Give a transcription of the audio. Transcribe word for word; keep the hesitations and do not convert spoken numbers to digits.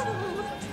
But I